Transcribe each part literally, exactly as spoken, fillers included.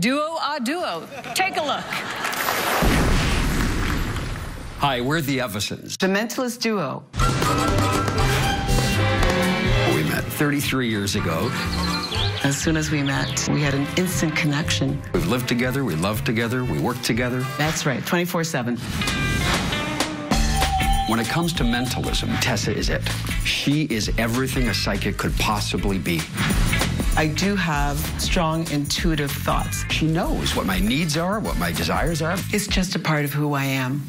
duo a duo. Take a look. Hi, we're the Evasons. The mentalist duo. We met thirty-three years ago. As soon as we met, we had an instant connection. We've lived together, we loved together, we worked together. That's right, twenty-four seven. When it comes to mentalism, Tessa is it. She is everything a psychic could possibly be. I do have strong intuitive thoughts. She knows what my needs are, what my desires are. It's just a part of who I am.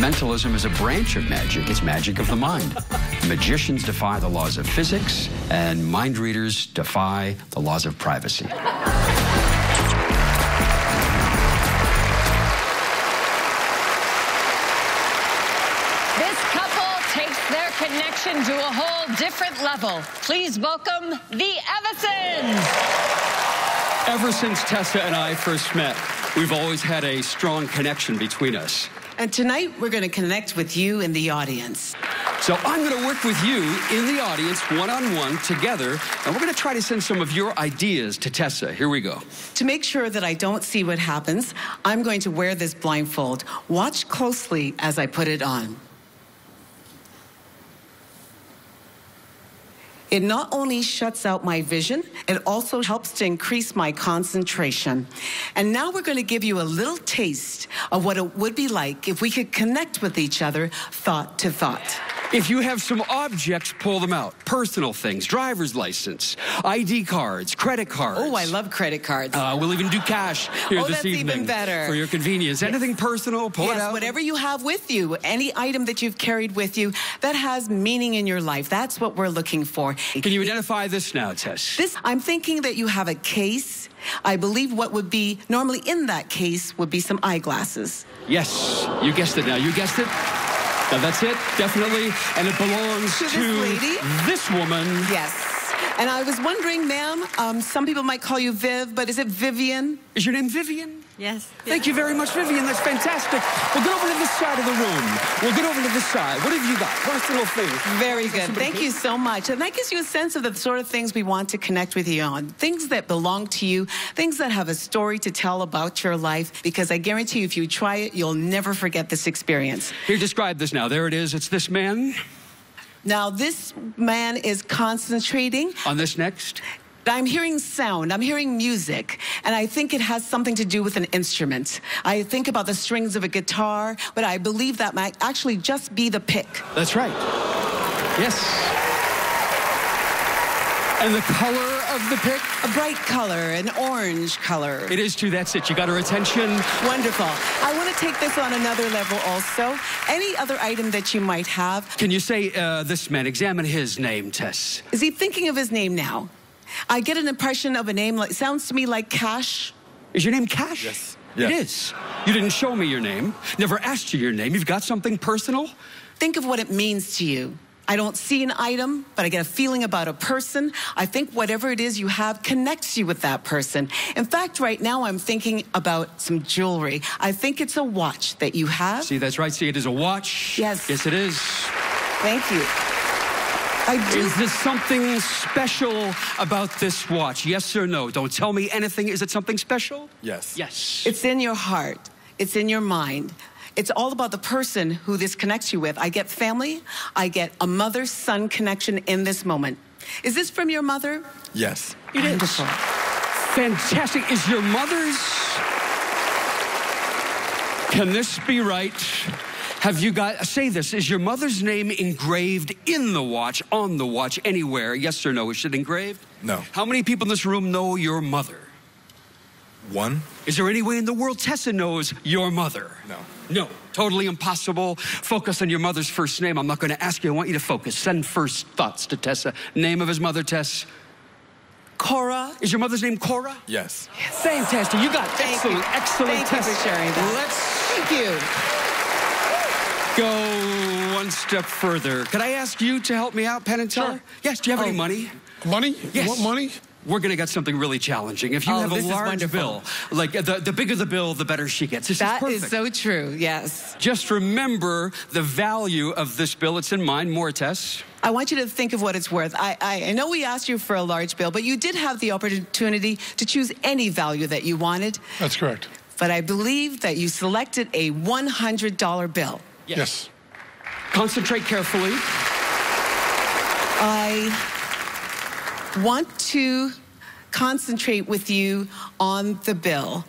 Mentalism is a branch of magic. It's magic of the mind. Magicians defy the laws of physics, and mind readers defy the laws of privacy. This couple takes their connection to a whole different level. Please welcome the Evasons. Ever since Tessa and I first met, we've always had a strong connection between us. And tonight, we're going to connect with you in the audience. So I'm going to work with you in the audience, one-on-one, together, and we're going to try to send some of your ideas to Tessa. Here we go. To make sure that I don't see what happens, I'm going to wear this blindfold. Watch closely as I put it on. It not only shuts out my vision, it also helps to increase my concentration. And now we're going to give you a little taste of what it would be like if we could connect with each other thought to thought. If you have some objects, pull them out. Personal things, driver's license, I D cards, credit cards. Oh, I love credit cards. Uh, we'll even do cash here oh, this that's evening. Even better. For your convenience. Yes. Anything personal, pull yes, it out. Whatever you have with you, any item that you've carried with you that has meaning in your life. That's what we're looking for. Can you identify this now, Tess? This, I'm thinking that you have a case. I believe what would be normally in that case would be some eyeglasses. Yes, you guessed it now. You guessed it. Now that's it, definitely, and it belongs to, to this lady. This woman. Yes, and I was wondering, ma'am, um, some people might call you Viv, but is it Vivian? Is your name Vivian? Yes. Thank you very much, Vivian, that's fantastic. We'll get over to this side of the room. We'll get over to this side. What have you got? Personal things. Very good, thank you so much. And that gives you a sense of the sort of things we want to connect with you on. Things that belong to you, things that have a story to tell about your life, because I guarantee you, if you try it, you'll never forget this experience. Here, describe this now. There it is, it's this man. Now, this man is concentrating. On this next? I'm hearing sound, I'm hearing music, and I think it has something to do with an instrument. I think about the strings of a guitar, but I believe that might actually just be the pick. That's right. Yes. And the color of the pick? A bright color, an orange color. It is too, that's it. You got her attention. Wonderful. I want to take this on another level also. Any other item that you might have. Can you say uh, this man, examine his name, Tess? Is he thinking of his name now? I get an impression of a name like, sounds to me like Cash. Is your name Cash? Yes. Yes. It is. You didn't show me your name, never asked you your name. You've got something personal? Think of what it means to you. I don't see an item, but I get a feeling about a person. I think whatever it is you have connects you with that person. In fact, right now I'm thinking about some jewelry. I think it's a watch that you have. See, that's right. See, it is a watch. Yes. Yes, it is. Thank you. Is there something special about this watch? Yes or no? Don't tell me anything. Is it something special? Yes. Yes. It's in your heart. It's in your mind. It's all about the person who this connects you with. I get family. I get a mother-son connection in this moment. Is this from your mother? Yes. It Wonderful. Is. Fantastic. Is your mother's? Can this be right? Have you got, say this, is your mother's name engraved in the watch, on the watch, anywhere? Yes or no? Is it engraved? No. How many people in this room know your mother? One. Is there any way in the world Tessa knows your mother? No. No. Totally impossible. Focus on your mother's first name. I'm not going to ask you. I want you to focus. Send first thoughts to Tessa. Name of his mother, Tess? Cora. Is your mother's name Cora? Yes. Yes. Fantastic. You got it. Excellent, you. excellent, Thank Tessa. Thank you for sharing that. Let's... Thank you. Go one step further. Could I ask you to help me out, Penn and Teller? Sure. Yes, do you have oh, any money? Money? Yes. You want money? we're going to get something really challenging. If you oh, have a large bill, like the, the bigger the bill, the better she gets. This that is, is so true, yes. Just remember the value of this bill. It's in mine. More tests. I want you to think of what it's worth. I, I, I know we asked you for a large bill, but you did have the opportunity to choose any value that you wanted. That's correct. But I believe that you selected a one hundred dollar bill. Yes. yes. Concentrate carefully. I... want to concentrate with you on the bill.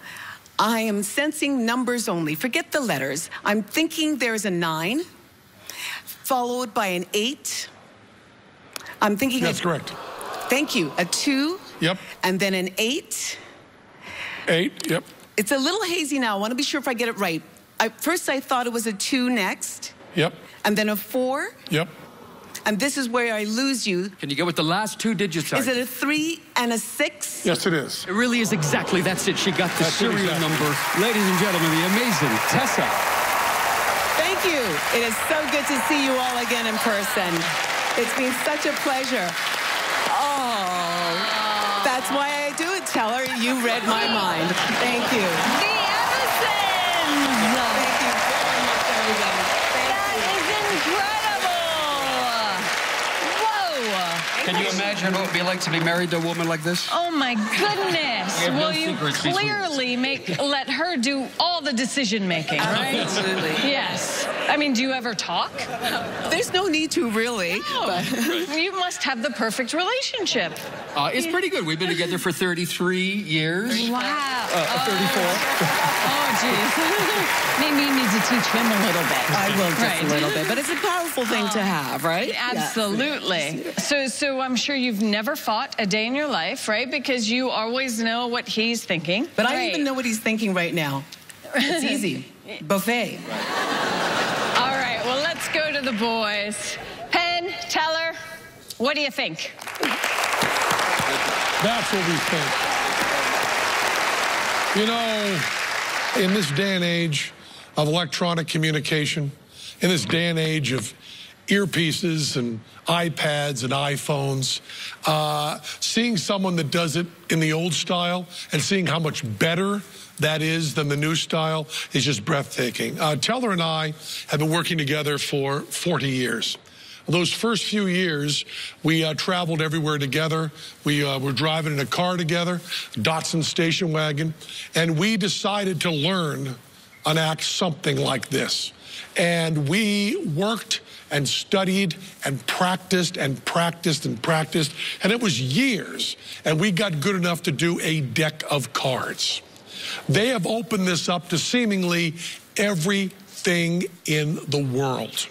I am sensing numbers only. Forget the letters. I'm thinking there's a nine, followed by an eight. I'm thinking... That's a, correct. Thank you. A two. Yep. And then an eight. Eight, yep. It's a little hazy now. I want to be sure if I get it right. I, first, I thought it was a two next. Yep. And then a four. Yep. And this is where I lose you. Can you go with the last two digits? Is it a three and a six? Yes, it is. It really is exactly. That's it. She got the that's serial exactly. number. Ladies and gentlemen, the amazing Tessa. Thank you. It is so good to see you all again in person. It's been such a pleasure. Oh, that's why I do it, Teller. You read my mind. Thank you. The Evasons. Thank you very much, everybody. Thank that you. Is incredible. Can you imagine what it would be like to be married to a woman like this? Oh, my goodness. We have well, no you secrets clearly make, let her do all the decision-making, right? Absolutely. Yes. I mean, do you ever talk? There's no need to, really. No. But you must have the perfect relationship. Uh, it's pretty good. We've been together for thirty-three years. Wow. Uh, thirty-four. Oh, geez. Maybe you need to teach him a little bit. I will just right. a little bit. But it's a powerful thing oh. to have, right? Absolutely. Yes. So, so So I'm sure you've never fought a day in your life, right? Because you always know what he's thinking. But right. I don't even know what he's thinking right now. It's easy. Buffet. Right. All right, well, let's go to the boys. Penn, Teller, what do you think? That's what we think. You know, in this day and age of electronic communication, in this day and age of earpieces and iPads and iPhones, uh, seeing someone that does it in the old style and seeing how much better that is than the new style is just breathtaking. Uh, Teller and I have been working together for forty years. Those first few years, we uh, traveled everywhere together. We uh, were driving in a car together, Datsun station wagon, and we decided to learn an act something like this. And we worked and studied and practiced and practiced and practiced, and it was years, and we got good enough to do a deck of cards. They have opened this up to seemingly everything in the world.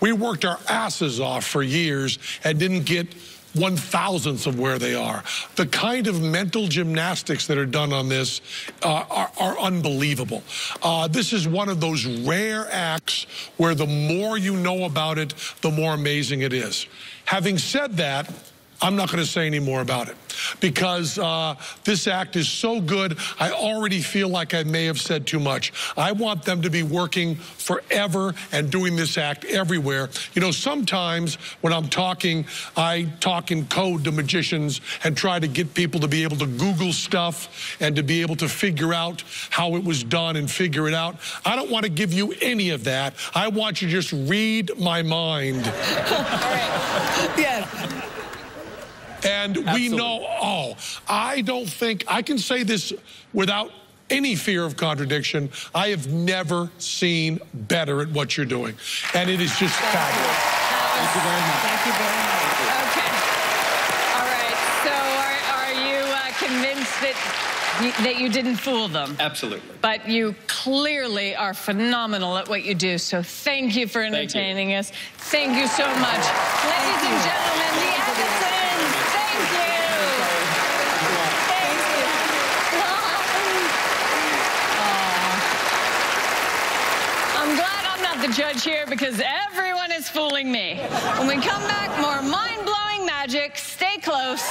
We worked our asses off for years and didn't get one thousandths of where they are. The kind of mental gymnastics that are done on this uh, are, are unbelievable. Uh, this is one of those rare acts where the more you know about it, the more amazing it is. Having said that, I'm not going to say any more about it because uh, this act is so good, I already feel like I may have said too much. I want them to be working forever and doing this act everywhere. You know, sometimes when I'm talking, I talk in code to magicians and try to get people to be able to Google stuff and to be able to figure out how it was done and figure it out. I don't want to give you any of that. I want you to just read my mind. All right. Yeah. And Absolutely. we know all. I don't think, I can say this without any fear of contradiction, I have never seen better at what you're doing. And it is just Thank fabulous. You. Thank you very much. Thank you very much. Okay. All right, so are, are you uh, convinced that you, that you didn't fool them? Absolutely. But you clearly are phenomenal at what you do, so thank you for entertaining thank you. us. Thank you so much. Ladies and gentlemen, the Evasons. The judge here because everyone is fooling me. When we come back, more mind-blowing magic. Stay close.